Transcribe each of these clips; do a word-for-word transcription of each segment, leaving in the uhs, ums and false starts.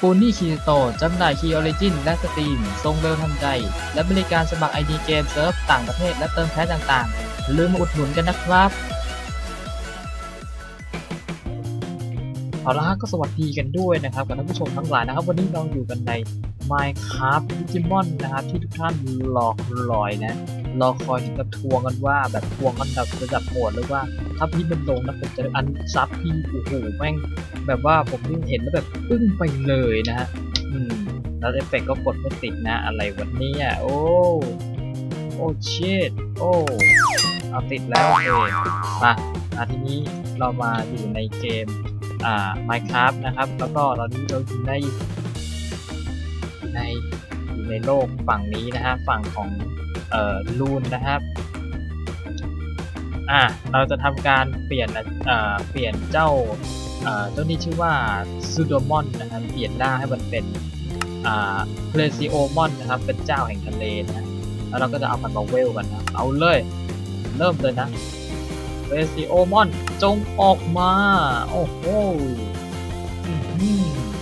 ปูนี่คีโตจำหน่ายคีออริจินและสตรีมทรงเวลทันใจและบริการสมัครไอดีเกมเซิร์ฟต่างประเทศและเติมแพ็คต่างๆอย่าลืมมาอุดหนุนกันนะครับเอาละก็สวัสดีกันด้วยนะครับกับท่านผู้ชมทั้งหลายนะครับวันนี้เราอยู่กันใน Minecraft Digimon นะครับที่ทุกท่านรอคอยนะรอคอยถึงกับทวงกันว่าแบบทวงกันแบบระดับโหดเลยว่าถ้าพี่เป็นลงนะผมจะอันซับพี่โอ้โหแม่งแบบว่าผมเห็นแล้วแบบอึ้งไปเลยนะฮะอืมแล้วเอฟเฟกต์ก็กดไม่ติดนะอะไรวันนี้อ่ะโอ้โอ้ชิดโอ้เอาติดแล้วโอเคมาทีนี้เรามาอยู่ในเกมอ่า Minecraft นะครับแล้วก็ตอนนี้เราอยู่ในในอยู่ในโลกฝั่งนี้นะฮะฝั่งของเอ่อลูนนะครับอ่าเราจะทำการเปลี่ยนเอ่อเปลี่ยนเจ้าเอ่อตัวนี้ชื่อว่าซูโดมอนนะครับเปลี่ยนหน้าให้มันเป็นอ่าเพลซิโอมอนนะครับเป็นเจ้าแห่งทะเลนะแล้วเราก็จะเอามันมาเวลกันนะเอาเลยเริ่มเลยนะเพลซิโอมอนจงออกมาโอ้โห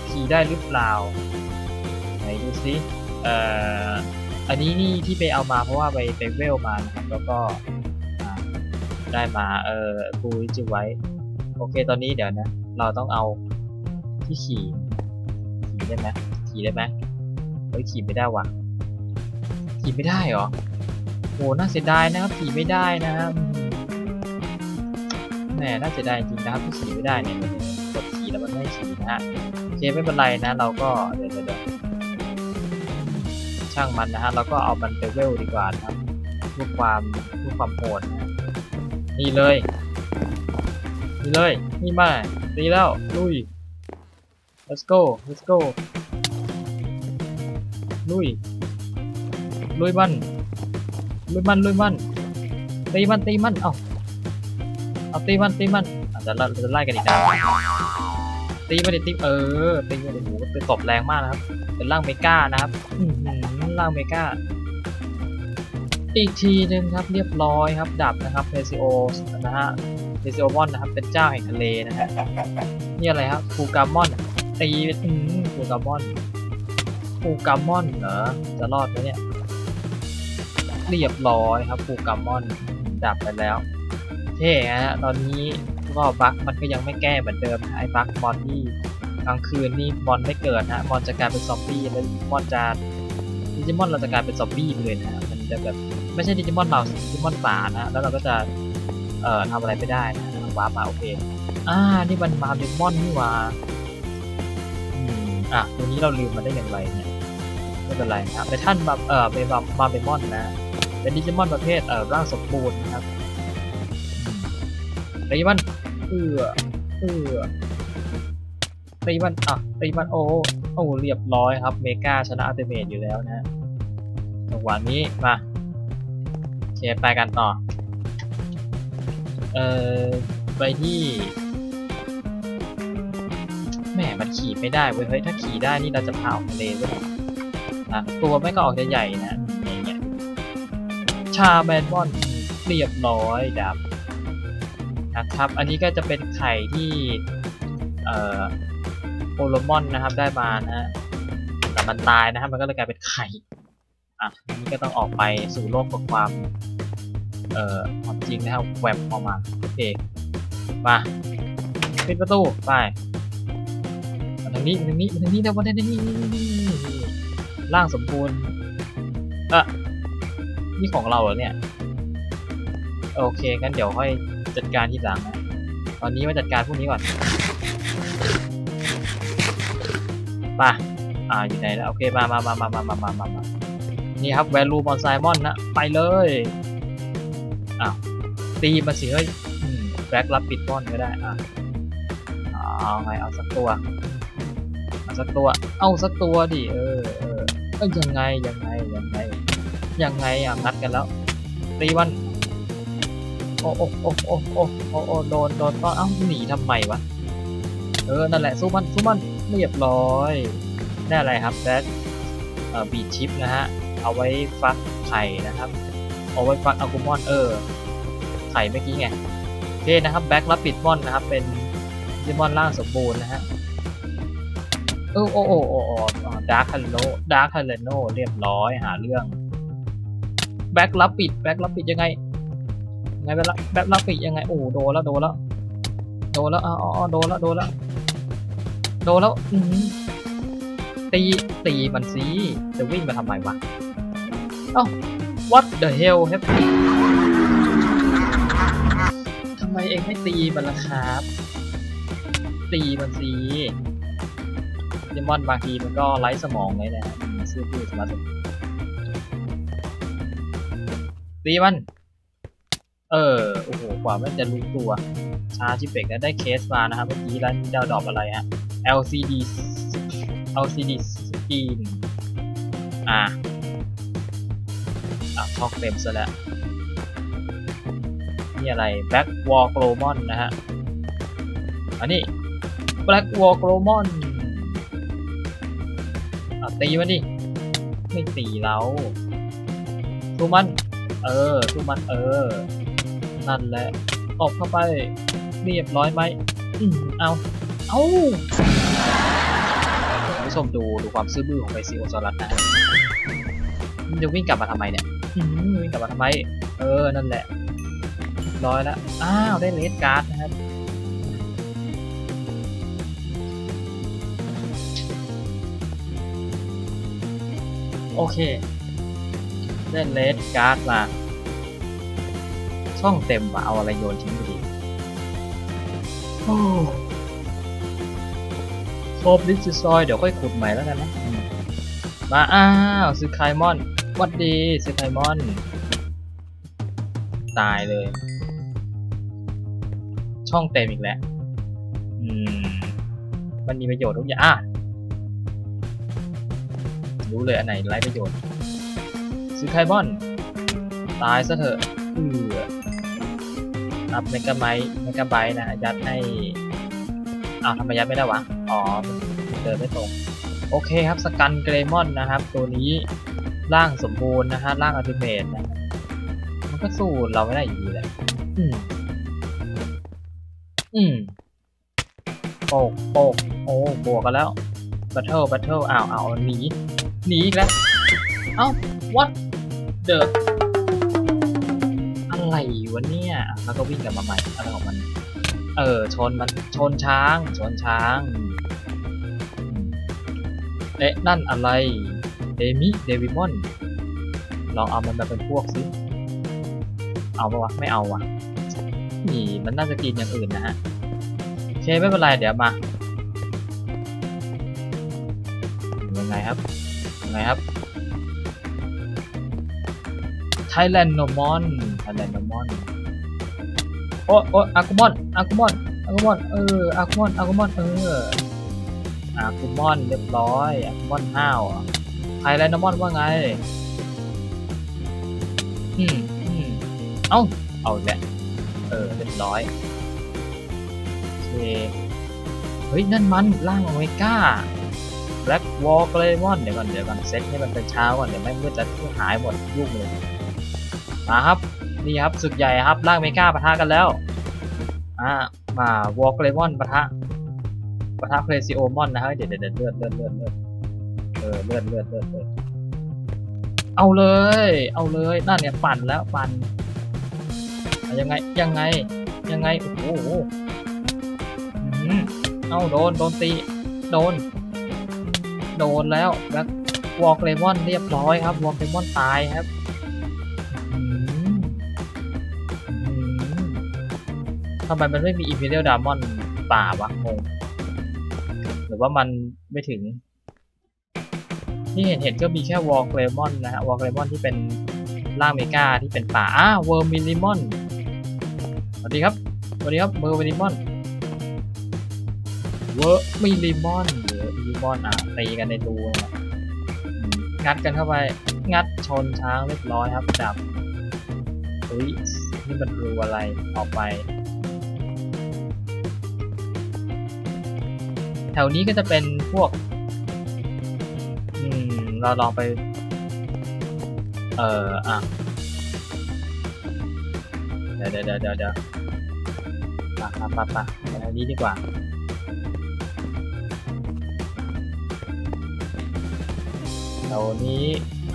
ขี่ได้หรือเปล่าไหนดูสิเอ่ออันนี้นี่ที่ไปเอามาเพราะว่าไปไปเวลมานะครับแล้วก็ได้มาเออปูจิไว้โอเคตอนนี้เดี๋ยวนะเราต้องเอาที่ขี่ขี่ได้ไหมขี่ได้ไหมเฮ้ยขี่ไม่ได้ว่ะขี่ไม่ได้เหรอโหน่าเสียดายนะครับขี่ไม่ได้นะครับแหมน่าเสียดายจริงนะครับที่ขี่ไม่ได้เนี่ยกดขี่แล้วมันไม่ขี่นะฮะโอเคไม่เป็นไรนะเราก็เดี๋ยวเดี๋ยวช่างมันนะฮะแล้วก็เอามันไปเวลดีกว่านะครับเพื่อความเพื่อความโหดนะนี่เลยนี่เลยนี่มาตีแล้วลุย let's go let's go ลุยลุยมันลุยมันลุยมันตีมันตีมันเอาเอาตีมันตีมันอาจจะจะไล่กันอีกนะตีมันดิตีเออตีมันดิโหเป็นตบแรงมากนะครับเป็นร่างเมก้านะครับร่างเมก้าอีกทีนึงครับเรียบร้อยครับดับนะครับเพซิโอนะฮะเพซิโอมอนนะครับเป็นเจ้าแห่งทะเลนะฮะนี่อะไรครับฟูกามอนตีอืมฟูกามอนฟูกามอนเหรอจะรอดไหมเนี่ยเรียบร้อยครับฟูกามอนดับไปแล้วเท่ฮะตอนนี้ก็บั๊กมันก็ยังไม่แก้เหมือนเดิมไอ้บั๊กมอนนี่กลางคืนนี่มอนไม่เกิดนะมอนจะกลายเป็นซอมบี้แล้วมอนจะดิจิมอนเราจะกลายเป็นซอมบี้เลยนะมันจะแบบไม่ใช่ดิจิมอนเราสิดิจิมอนป่านะแล้วเราก็จะเอ่อทำอะไรไม่ได้นะว้ามาโอเคอ่านี่มันมาดิจิมอนนี่ว่าอืมอ่ะตัวนี้เราลืมมันได้อย่างไรเนี่ยไม่เป็นไรครับแต่ท่านมาเอ่อเป็นมาดิจิมอนนะเป็นดิจิมอนประเภทเอ่อร่างสมบูรณ์นะครับตีมันเอือเอือตีมันอ่ะตีมันโอ้โอ้เรียบร้อยครับเมกาชนะอัลติเมทอยู่แล้วนะจังหวะนี้มาเชฟไปกันต่อเอ่อไปที่แหมมันขี่ไม่ได้เว้ยเฮ้ยถ้าขี่ได้นี่เราจะพาออกทะเลด้วยนะตัวไม่ก็ออกจะใหญ่นะอย่างเงี้ยชาแมนบอนเรียบร้อยดับนะครับอันนี้ก็จะเป็นไข่ที่เอ่อโอโลมอนนะครับได้มานะฮะแต่มันตายนะครับมันก็เลยกลายเป็นไข่อ่ะอันนี้ก็ต้องออกไปสู่โลกของความเอ่อความจริงนะครับแวบออกมาโอเคมาปิดประตูไปมาทางนี้มาทางนี้มาทางนี้นะมาทางนี้ร่างสมบูรณ์อ่ะนี่ของเราเหรอเนี่ยโอเคงั้นเดี๋ยวค่อยจัดการที่หลังนะตอนนี้มาจัดการพวกนี้ก่อนป่ะอ่าอยู่ไหนแล้วโอเคมามามามามามามามานี่ครับแวลูมอนไซมอนนะไปเลยอ้าวตีมาสิเฮ้ยแบล็กลับปิดมอนก็ได้อ่ะเอาไงเอาสักตัวเอาสักตัวเอาสักตัวดิเออเออเอ้ยยังไงยังไงยังไงยังไงอ่ะนัดกันแล้วตีวันโอ้โอ้โอ้โอ้โอ้โอ้โดนโดนต้อนเอ้าหนีทำไมวะเออนั่นแหละสู้มันสู้มันเรียบร้อยได้อะไรครับแบทบีชิปนะฮะเอาไว้ฟักไข่นะครับเอาไว้ฟักอัลกูมอนเออไข่เมื่อกี้ไงโอเคนะครับแบ็กรับปิดมอนนะครับเป็นดิจิมอนร่างสมบูรณ์นะฮะ โอ้โอ้โอ้โอ้ดาร์คฮัลโลดาร์คฮัลโลเรียบร้อยหาเรื่องแบ็กลับปิดแบ็กลับปิดยังไงไงแบ็กลับแบ็กลับปิดยังไงโอ้โดนแล้วโดนแล้วโดนแล้วอ๋อโดนแล้วโดนแล้วโดนแล้วตีตีมันสิจะวิ่งมาทำไมวะเอ้า what the hell ครับทำไมเองไม่ตีมันล่ะครับตีมันสิดิมอนบางทีมันก็ไร้สมองเลยนะมันซื่อพูดสารสุดตีมันเออโอ้โหกว่ามันจะรู้ตัวชาชิเปกนั้นได้เคสมานะครับเมื่อกี้แล้วดาวดรอปอะไรฮะ แอล ซี ดี แอล ซี ดี สกรีนอ่ะอ่ะช็อกเต็มซะแล้วนี่อะไรแบล็กวอลโกลมอนนะฮะอันนี้แบล็กวอลโกลมอนอ่ะตีมันดิไม่ตีเราสู้มันเออสู้มันเออนั่นแหละตบเข้าไปเรียบร้อยไหมอืมเอาเอาผู้ชมดูดูความซื่อบื้อของไบซิโอซอรัสนะมันจะวิ่งกลับมาทำไมเนี่ยวิ่งกลับมาทำไมเออนั่นแหละร้อยแล้วอ้าวได้เลสการ์ดนะครับโอเคได้เลสการ์ดมาช่องเต็มมาเอาอะไรโยนทิ้งไปดีโอ้โคบลิซิซอยเดี๋ยวค่อยขุดใหม่แล้วกันนะมาอ้าวซื้อไคมอนวัดดีซื้อไคมอนตายเลยช่องเต็มอีกแล้วอืมมันมีประโยชน์ทุกอย่างอ่ะรู้เลยอันไหนไร้ประโยชน์ซื้อไคมอนตายซะเถอะรับเมกะไบต์เมกะไบต์นะยัดให้อ้าวทำไมยัดไม่ได้วะอ๋อเดินไม่ตรงโอเคครับสกันเกรมอนนะครับตัวนี้ร่างสมบูรณ์นะฮะร่างอัลติเมทนะมันก็สู้เราไม่ได้อยู่ดีแหละอืมอืมโปกโปกโอ้บวกกันแล้วบัตเทิลบัตเทิลอ้าวอ้าวหนีหนีอีกแล้วเอ้า what theอะไรวะเนี่ยแล้วก็วิ่งกลับมาใหม่อะไรของมันเออชนมันชนช้างชนช้างเอ๊ะนั่นอะไรเดมิเดวิมอนลองเอามันมาเป็นพวกสิเอาปะวะไม่เอาวะนี่มันน่าจะกินอย่างอื่นนะฮะโอเคไม่เป็นไรเดี๋ยวมายังไงครับยังไงครับไทแลนด์โนมอนไทแลนด์โนมอนโอ้โอ้อากุมอนอากุมอนอากุมอนเอออากุมอนอากุมอนเอออากุมอนเรียบร้อยอากุมอนห้าวไทแลนด์โนมอนว่าไงอืมอืมเอ้าเอาแหละเออเรียบร้อยโอเคเฮ้ยนั่นมันล่างโอเมก้าแบล็กวอลเกรมอนเดี๋ยวก่อนเดี๋ยวก่อนเซตให้มันเป็นเช้าก่อนเดี๋ยวไม่มืดจะหายหมดลูกเลยมาครับนี่ครับศึกใหญ่ครับร่างเมกาปะทะกันแล้วอ่ามาวอลเกรมอนปะทะปะทะเพลซิโอมอนนะครับเดี๋ยวเดี๋ยวเลือดเลือดเลือดเลือดเออเลือดเลือดเลือดเลือดเอาเลยเอาเลยนั่นเนี่ยปั่นแล้วปั่นยังไงยังไงยังไงโอ้โหเอาโดนโดนตีโดนโดนแล้วแล้ววอลเกรมอนเรียบร้อยครับวอลเกรมอนตายครับทำไมมันไม่มี Imperial Diamond ป่าวะงงหรือว่ามันไม่ถึงที่เห็นเห็นก็มีแค่ War Greymon นะฮะ War Greymon ที่เป็นร่างเมกาที่เป็นป่าอ้า Vermilimon สวัสดีครับสวัสดีครับ Vermilimon Vermilimon หรือ Vermilimon อ่ะตีกันในรูนะงัดกันเข้าไปงัดชนช้างเรียบร้อยครับจับอุ้ยนี่มันรูอะไรออกไปแถวนี้ก็จะเป็นพวกอืมเราลองไปเอ่ออ่ะเดี๋ยวเดี๋ยวเดี๋ยวเดี๋ยวปะปะปะปะแถวนี้ดีกว่า วนี้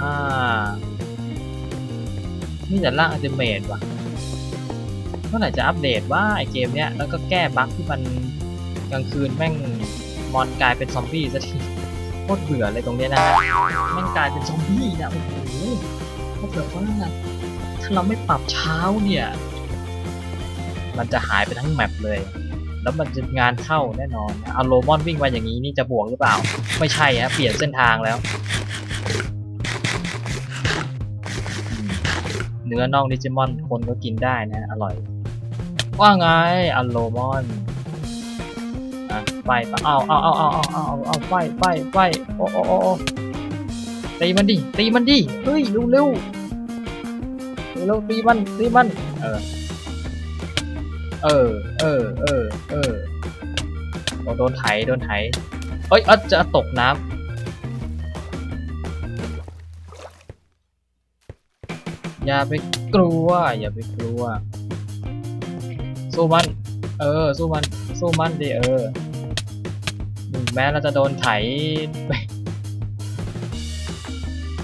อ่านี่แต่ล่างอัลติเมทว่ะเมื่อไหร่จะอัปเดตว่าไอเกมเนี้ยแล้วก็แก้บั๊กที่มันกลางคืนแม่งมอนกลายเป็นซอมบี้ซะทีโคตรเบื่อเลยตรงนี้นะแม่งกลายเป็นซอมบี้นะโอ้โหโคตรเบื่อเพราะอะไรถ้าเราไม่ปรับเช้าเนี่ยมันจะหายไปทั้งแมปเลยแล้วมันจะงานเข้าแน่นอนเอาโรมอนวิ่งมาอย่างนี้นี่จะบวกหรือเปล่าไม่ใช่ฮะเปลี่ยนเส้นทางแล้วเนื้อน่องดิจิมอนคนก็กินได้นะอร่อยว่าไงอัลโรมอนอ่ะไปปะเอาเอาเอาเอาเอาเอาเอาไปไปไปโอ้โอ้โอ้ตีมันดิตีมันดิเฮ้ยเร็วเร็วเร็วตีมันตีมันเออเออเออเออเออโดนไถโดนไถเอ้ยเออจะตกน้ำอย่าไปกลัวอย่าไปกลัวสู้มันเออสู้มันสู้มันดิเออแม้เราจะโดนไถไป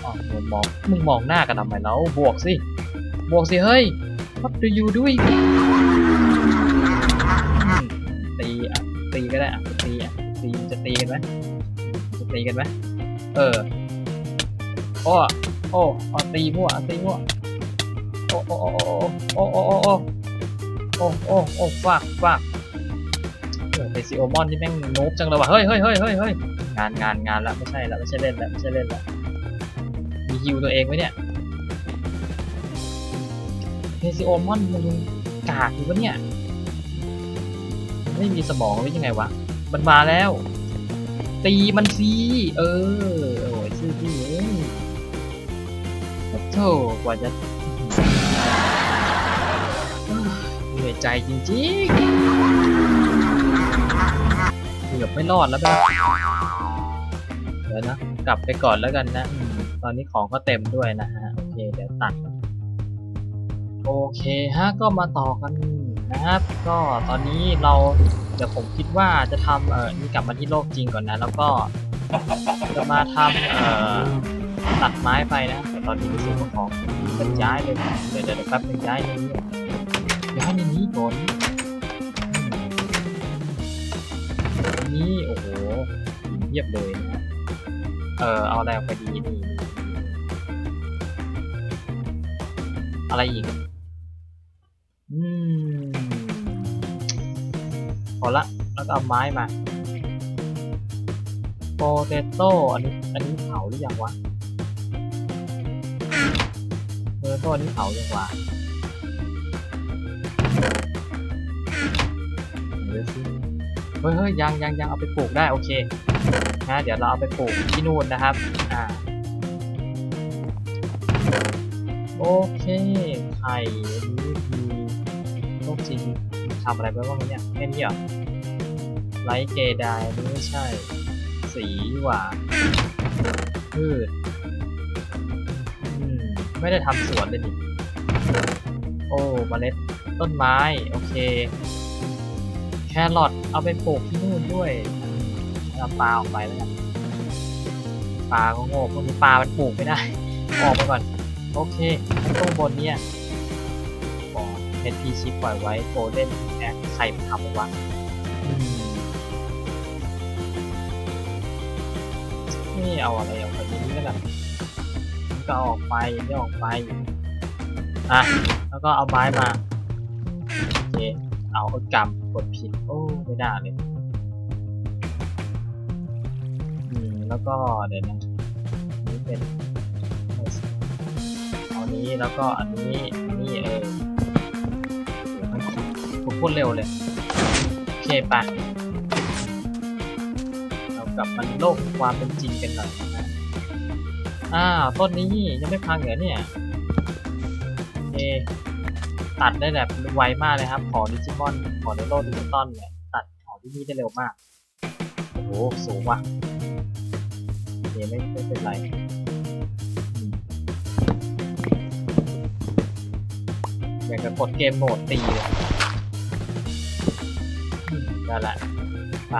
อ๋อมึงมองมึงมองหน้ากันทำไมแล้วบวกสิบวกสิเฮ้ย What do you doตีอ่ะตีก็ได้อ่ะตีอ่ะตีจะตีกันไหมจะตีกันไหมเออโอ้โอ้อ่ะตีมั่วตีมั่วโอ้โอ้โอ้โอ้โอ้โอ้โอ้โอ้โอ้โอ้ฟากฟากไอซีโอมอนที่แม่งโนบจังเลยว่ะเฮ้ยเฮ้ยเฮ้ยเฮ้ยเฮ้ยงานงานงานละไม่ใช่ละไม่ใช่เล่นละไม่ใช่เล่นละมีฮิวตัวเองไหมเนี่ยไอซีโอมอนมันกากอยู่ปะเนี่ยไม่มีสมองหรือยังไงวะมันมาแล้วตีมันซีเออโอ้ยชื่อพี่เอ้ยโธ่กว่าจะเหนื่อยใจจริงๆเกือบไม่รอดแล้วแบบเดี๋ยวนะกลับไปก่อนแล้วกันนะตอนนี้ของก็เต็มด้วยนะฮะโอเคเดี๋ยวตัดโอเคฮะก็มาต่อกันนะครับก็ตอนนี้เราเดี๋ยวผมคิดว่าจะทำเอ่อนี่กลับมาที่โลกจริงก่อนนะแล้วก็จะมาทำเอ่อตัดไม้ไปนะแต่ตอนนี้รู้สึกว่าของมันย้ายเลยเดี๋ยวเดี๋ยวแป๊บนึงย้ายนี้ย้ายนี้ก่อนนี้โอ้โหเยียบเลยนะเออเอาอะไรไปดีนี่อะไรอีกอืมพอละแล้วก็เอาไม้มาโปเตโต้อันนี้อันนี้เผาหรือยังวะโปเตโต้อันนี้เผายังวะเฮ้ยเฮ้ยยังยังยังเอาไปปลูกได้โอเคนะเดี๋ยวเราเอาไปปลูกที่นู่นนะครับอ่าโอเคไข่นี้คือโลกจริงทำอะไรไปบ้างเนี่ยแค่นี้เหรอไลท์เกดายไม่ใช่สีหวานพืชไม่ได้ทำสวนเลยดิโอ้เมล็ดต้นไม้โอเคแครอทเอาไปปลูกที่นู่นด้วยเอาปลาออกไปแล้วกันปลาก็โง่พวกนี้ปลามันปลูกไม่ได้ออกไปก่อนโอเคตรงบนเนี่ยบอกเอ็นพีชิปปล่อยไว้โกลเด้นแอคใครมันทำเอาวะนี่เอาอะไรเอาไปนี่ก็แบบก็ออกไปนี่ออกไปอ่ะแล้วก็เอาไม้มาโอเคเอาอุดกรรมกดผิดโอ้ไม่ได้เลยอืมแล้วก็เดี๋ยวนะนี่เป็นนี้แล้วก็อันนี้นี่เออผมพูดเร็วเลยโอเคไปเรากลับมาโลกความเป็นจริงกันหน่อยนะอ้าวต้นนี้ยังไม่พังเหรอเนี่ยเอตัดได้แบบไวมากเลยครับขอดิจิมอนขอในโลกดิจิตอลเนี่ยตัดของที่นี่ได้เร็วมากโอ้โหสูงว่ะเอไม่ไม่เป็นไรอยากจะกดเกมโหมดตีเลยนั่นแหละไป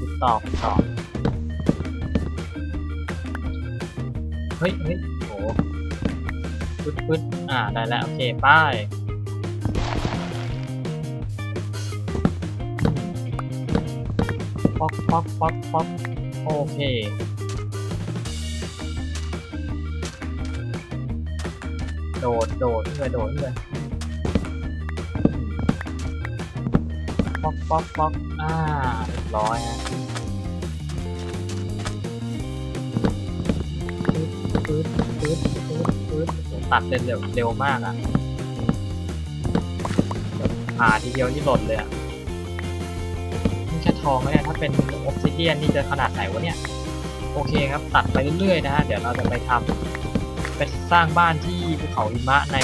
ติดต่อติดต่อ เฮ้ยเฮ้ยโอ้ปึ๊ดปึ๊ดอ่าได้แล้วโอเคไปป๊อกป๊อกป๊อกป๊อกโอเคโดดโดดเลยโดดเลยป๊อกป๊อกป๊อกอ่าเรียบร้อยฮะปึ๊ดปึ๊ดปึ๊ดปึ๊ดตัดเร็วเร็วมากอ่ะอ่าทีเดียวนี่หล่นเลยอ่ะไม่ใช่ทองแล้วเนี่ยถ้าเป็นออฟซิเดียนนี่จะขนาดไหนวะเนี่ยโอเคครับตัดไปเรื่อยๆนะฮะเดี๋ยวเราจะไปทำไปสร้างบ้านที่ภูเขาหิมะใน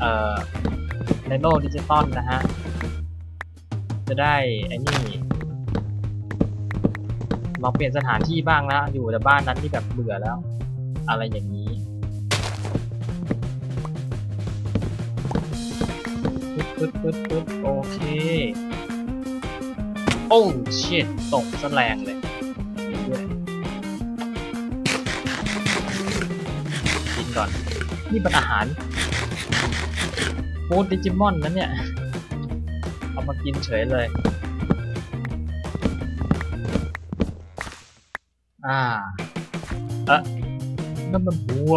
เอ่อในโลกดิจิตอลนะฮะจะได้ไอ้นี่เราเปลี่ยนสถานที่บ้างแล้วอยู่แต่บ้านนั้นที่แบบเบื่อแล้วอะไรอย่างนี้ปึ๊ดปึ๊ดปึ๊ดโอเคโอ้ชิตตกแรงเลยกินก่อนนี่เป็นอาหารฟู้ดดิจิมอนนั้นเนี่ยเอามากินเฉยเลยอ่าเอ๊ะนั่นมันหัว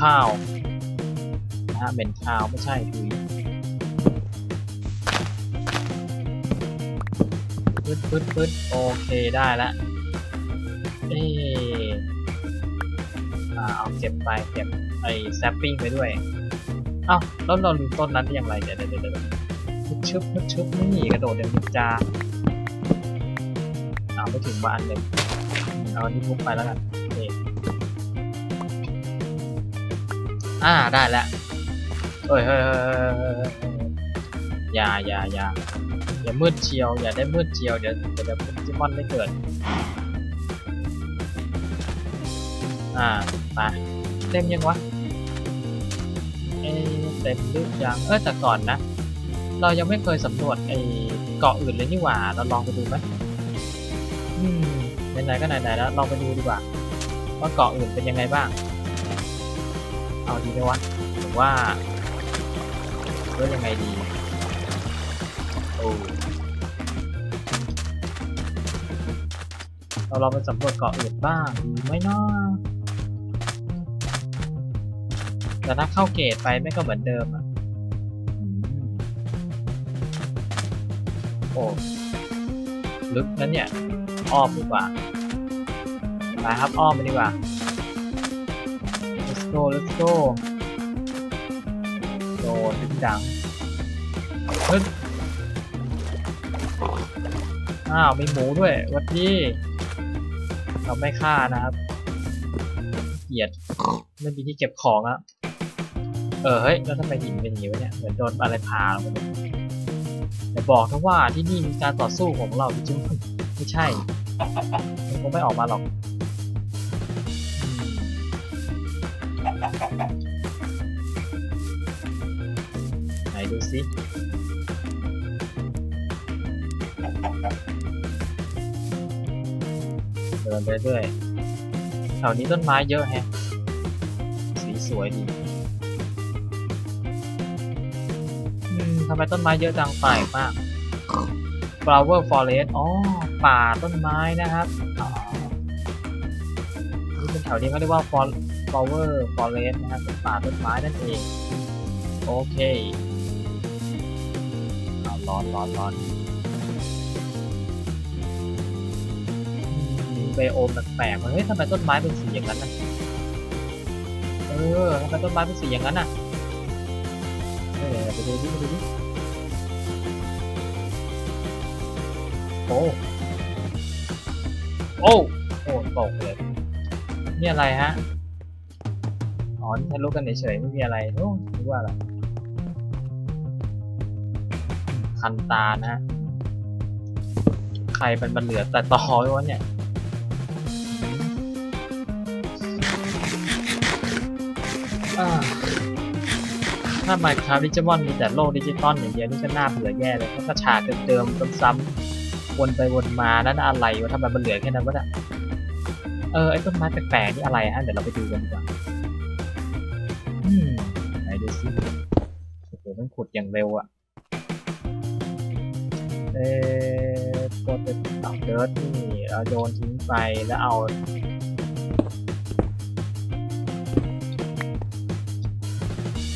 ข้าวนะฮะเป็นข้าวไม่ใช่คือปึ๊ดปึ๊ดปึ๊ดโอเคได้ละเอ๊ะอ่าเอาเก็บไปเก็บไอ้แซปปิ้งไปด้วยเอ้าแล้วเราลืมต้นนั้นได้อย่างไรเดี๋ยวเดี๋ยวเดี๋ยวชึบชึบไม่หนีกระโดดเดินนินจาเอาไปถึงบ้านเลยเอาที่พุกไปแล้วกันเอ๊ะอ่าได้แล้วเฮ้ยเฮ้ยเฮ้ยอย่าอย่าอย่าอย่ามืดเชียวอย่าได้มืดเชียวเดี๋ยวเดี๋ยวโปเกมอนไม่เกิดอ่าไปเต็มยังวะเอ๊ะเต็มหรือยังเออแต่ก่อนนะเรายังไม่เคยสำรวจไอ้เกาะอื่นเลยนี่หว่าเราลองไปดูไหมอืมไหนๆก็ไหนๆแล้วลองไปดูดีกว่าว่าเกาะอื่นเป็นยังไงบ้างเอาดีไหมวะหรือว่าเรื่องยังไงดีโอ้เราลองไปสำรวจเกาะอื่นบ้างดีไหมเนาะแต่ถ้าเข้าเกตไปไม่ก็เหมือนเดิมอะโอ้ลึกนั้นเนี่ยอ้อมดีกว่าไปครับอ้อมไปดีกว่า let's go let's go โดดดึงดังฮึดอ้าวมีหมูด้วยวัดนี้เราไม่ฆ่านะครับเกลียดไม่มีที่เก็บของอะเออเฮ้ยแล้วทำไมหินเป็นอย่างนี้วะเนี่ยเหมือนโดนอะไรผ่าแต่บอกทั้งว่าที่นี่มีการต่อสู้ของเราจริงๆไม่ใช่มันคงไม่ออกมาหรอกไหนดูสิเดินไปเรื่อยแถวนี้ต้นไม้เยอะแฮะสีสวยดีทำไมต้นไม้เยอะจังป่ามาก flower forest อ๋อป่าต้นไม้นะครับนี่เป็นแถวนี้เขาเรียกว่า flower forest นะครับเป็นป่าต้นไม้นั่นเองโอเคร้อนร้อนร้อนมีไบโอมแปลกๆเฮ้ยทำไมต้นไม้เป็นสีอย่างนั้นนะเออทำไมต้นไม้เป็นสีอย่างนั้นอ่ะไปดูดิไปดูดิโอ้โอ้โอ้ตกเลยนี่อะไรฮะอ๋อทะลุกันเฉยๆไม่มีอะไรโอ้รู้ว่าอะไรคันตานะใครเป็นบันเหลือแต่ต่อไว้วะเนี่ยอ่าถ้า Minecraft ดิจิมอนมีแต่โลกดิจิตอลอย่างเดียวนี่ก็น่าเบื่อแย่เลยเพราะกระฉากเดิมๆซ้ำๆวนไปวนมานั่นอะไรวะทำไมมันเหลือแค่นั้นวะเนี่ย เออไอ้ต้นไม้แปลกๆนี่อะไรฮะเดี๋ยวเราไปดูกันดีกว่าอืมไหนดูซิโอ้โหมันขุดอย่างเร็วอ่ะเอ่อโปรเจกต์ตักเดิร์ดนี่เราโยนทิ้งไปแล้วเอา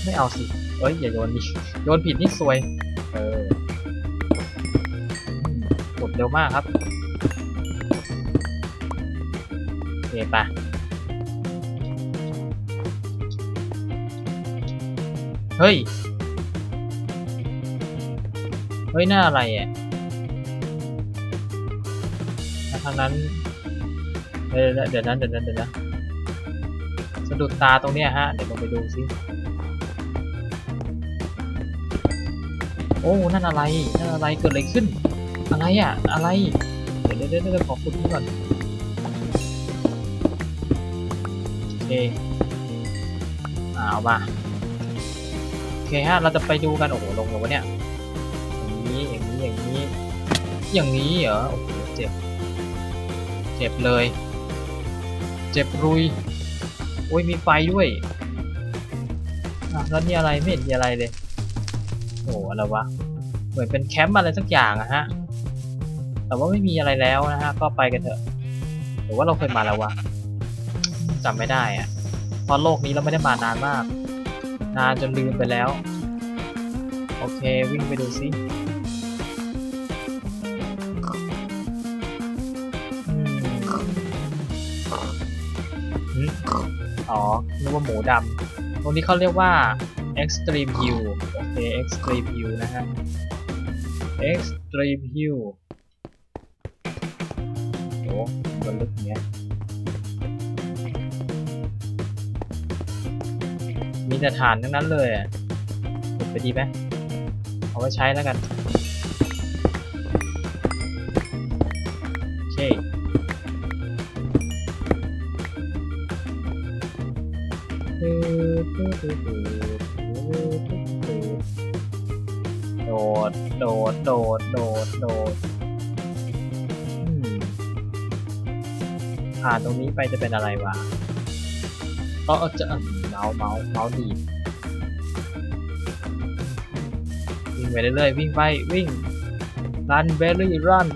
ไม่เอาสิเอ้ยอย่าโยนนี่โยนผิดนี่ซวยเออขุดเร็วมากครับโอเคปะเฮ้ยเฮ้ยหน้าอะไรอ่ะทางนั้นเดี๋ยวเดี๋ยวนั้นเดี๋ยวนั้นเดี๋ยวนะสะดุดตาตรงเนี้ยฮะเดี๋ยวลองไปดูซิโอ้นั่นอะไรนั่นอะไรเกิดอะไรขึ้นอะไรอ่ะอะไรเดี๋ยวเดี๋ยวเดี๋ยวขอพูดก่อนโอเคเอามาโอเคฮะเราจะไปดูกันโอ้โหลงเลยวะเนี่ยอย่างนี้อย่างนี้อย่างนี้อย่างนี้เหรอโอ้โหเจ็บเจ็บเลยเจ็บรุยโอ้ยมีไฟด้วยอ่ะแล้วนี่อะไรไม่เห็นมีอะไรเลยโอ้โหอะไรวะเหมือนเป็นแคมป์อะไรสักอย่างอะฮะแต่ว่าไม่มีอะไรแล้วนะฮะก็ไปกันเถอะหรือว่าเราเคยมาแล้ววะจำไม่ได้อะเพราะโลกนี้เราไม่ได้มานานมากนานจนลืมไปแล้วโอเควิ่งไปดูซิอ๋อเรียกว่าหมูดำตรงนี้เขาเรียกว่า extreme hill โอเค extreme hill นะฮะ extreme hill โอ้มันลึกเนี้ยมีแต่ฐานทั้งนั้นเลยขุดไปดีไหมเอาไว้ใช้แล้วกันโอเคโดดโดดโดดโดดโดดผ่านตรงนี้ไปจะเป็นอะไรวะก็จะเมาเมาเมาดีวิ่งไปเรื่อยๆวิ่งไปวิ่งรันเบลลี่รัน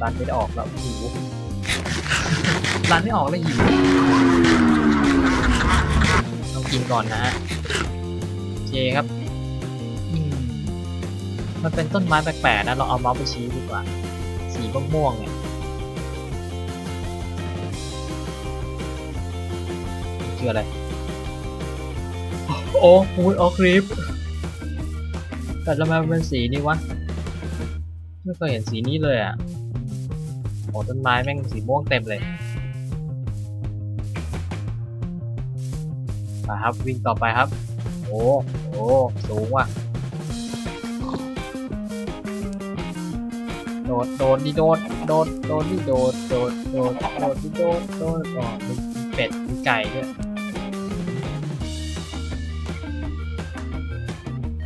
รันไม่ออกแล้วหิวรันไม่ออกแล้วหิวต้องกินก่อนนะโอเคครับมันเป็นต้นไม้แปลกๆนะเราเอาเมาส์ไปชี้ดีกว่าสีม่วงๆเนี่ยคืออะไรโอ้พูดออกคลิปแต่ทำไมมันเป็นสีนี้วะไม่เคยเห็นสีนี้เลยอ่ะโอ้ต้นไม้แม่งสีม่วงเต็มเลยนะครับวิ่งต่อไปครับโอ้โอ้สูงว่ะโดดโดดดิโดดโดดโดดดิโดดโดดโดดโดดดิโดดโดดก่อนเป็ดไก่ด้วย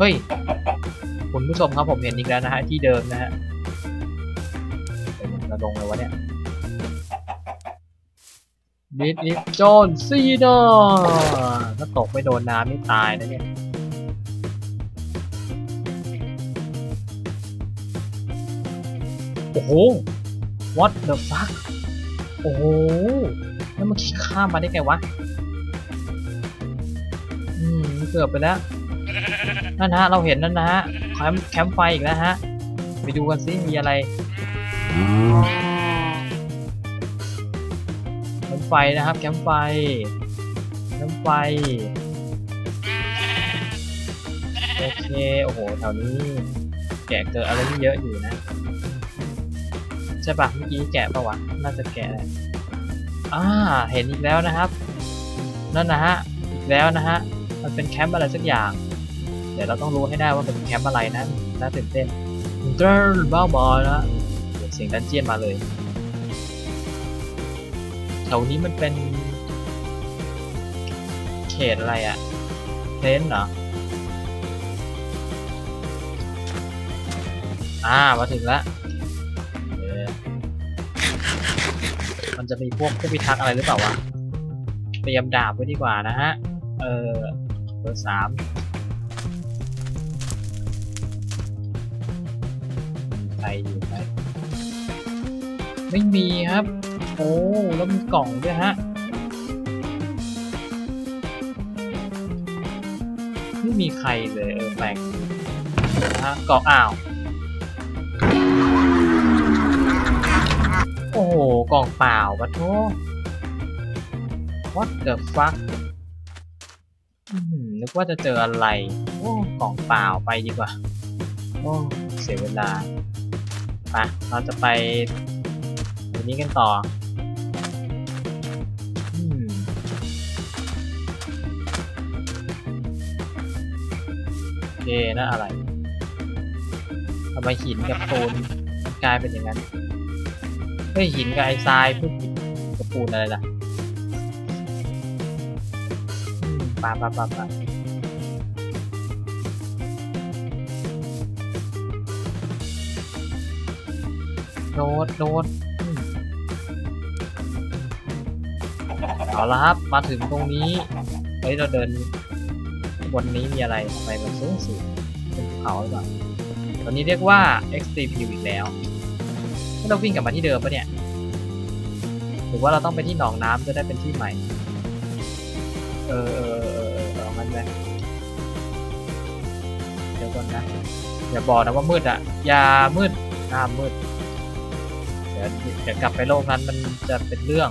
เฮ้ยคุณผู้ชมครับผมเห็นอีกแล้วนะฮะที่เดิมนะฮะเราลงเลยวะเนี่ยนิดนิดจอนซีดอถ้าตกไม่โดนน้ำไม่ตายนะเนี่ยโอ้โห what the fuck โอ้โหแล้วมันขี่ข้ามมาได้ไงวะอืมเกือบไปแล้วนั่นฮะเราเห็นนั่นนะฮะแคมป์แคมป์ไฟอีกแล้วฮะไปดูกันซิมีอะไรแคมป์ไฟนะครับแคมป์ไฟแคมป์ไฟโอเคโอ้โหแถวนี้แกะเจออะไรที่เยอะอยู่นะใช่ปะเมื่อกี้แกะประวัติน่าจะแกะแหละอ่าเห็นอีกแล้วนะครับนั่นนะฮะอีกแล้วนะฮะมันเป็นแคมป์อะไรสักอย่างเดี๋ยวเราต้องรู้ให้ได้ว่าเป็นแคมป์อะไรนะน่าตื่นเต้นเดินบ้าบอนะเสียงดันเจียนมาเลยแถวนี้มันเป็นเขตอะไรอะเพลนเหรออ่ามาถึงแล้ว มันจะมีพวกผู้พิทักษ์อะไรหรือเปล่าวะเตรียมดาบไว้ดีกว่านะฮะเออเบอร์สามใครอยู่ไหมไม่มีครับโอ้แล้วมีกล่องด้วยฮะไม่มีใครเลยเออแปลกฮะกล่องอ้าวโอ้โหกล่องเปล่าปะโธ่ what the fuck นึกว่าจะเจออะไรโอ้กล่องเปล่าไปดีกว่าโอ้เสียเวลาไปเราจะไปทีนี้กันต่อโอเคนะอะไรทำไมหินกับปูนกลายเป็นอย่างนั้นเฮ้ยหินกับไอ้ทรายพูดผิดกับปูนอะไรล่ะปาปาปาปาโดดโดดเอาละครับมาถึงตรงนี้เฮ้ยเราเดินบนนี้มีอะไรไปมันสูงสุดเป็นภูเขาหรือเปล่าตอนนี้เรียกว่า เอ็กซ์ ที พี อีกแล้วเราวิ่งกลับมาที่เดิมปะเนี่ยหรือว่าเราต้องไปที่หนองน้ำจะได้เป็นที่ใหม่เออเออเออเอางั้นไหมเดี๋ยวก่อนนะอย่าบอกนะว่ามืดอ่ะอย่ามืดหน้ามืดเดี๋ยวเดี๋ยวกลับไปโลกนั้นมันจะเป็นเรื่อง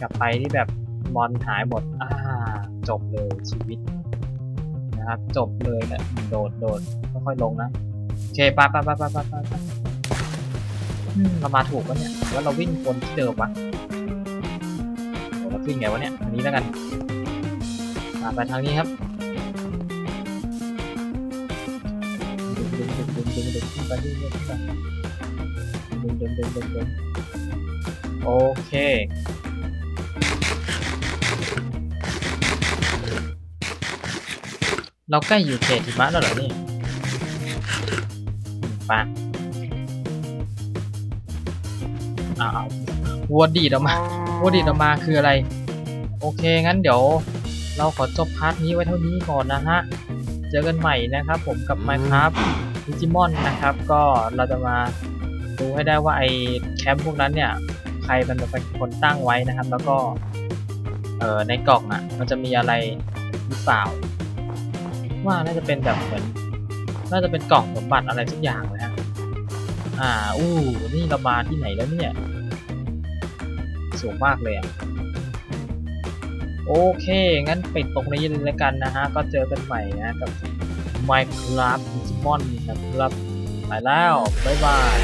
กลับไปที่แบบมอนหายหมดอ่าจบเลยชีวิตนะครับจบเลยนะโดดโดดค่อยๆลงนะโอเคไปไปไปไปไปไปเรามาถูกปะเนี่ยแล้วเราวิ่งวนที่เดิมวะเราวิ่งไงวะเนี่ยอันนี้แล้วกันมาไปทางนี้ครับดึงดึงดึงดึงดึงดึงขึ้นไปดึงดึงดึงดึงดึงดึงดึงโอเคเราใกล้อยู่เขตหิมะแล้วเหรอนี่ปะอ้าววัวดีดออกมาวัวดีดออกมาคืออะไรโอเคงั้นเดี๋ยวเราขอจบพาร์ทนี้ไว้เท่านี้ก่อนนะฮะเจอกันใหม่นะครับผมกับ Minecraft Digimon นะครับก็เราจะมาดูให้ได้ว่าไอแคมป์พวกนั้นเนี่ยใครมันเป็นคนตั้งไว้นะครับแล้วก็เอ่อในกล่องอ่ะมันจะมีอะไรหรือเปล่าว่าน่าจะเป็นแบบเหมือนน่าจะเป็นกล่องสมบัติอะไรสักอย่างเลยฮะอ่าอู้นี่เรามาที่ไหนแล้วเนี่ยสูงมากเลยอ่ะโอเคงั้นไปตรงนี้เลยแล้วกันนะฮะก็เจอกันใหม่นะกับ Minecraft Digimon นะครับไปแล้วบ๊ายบาย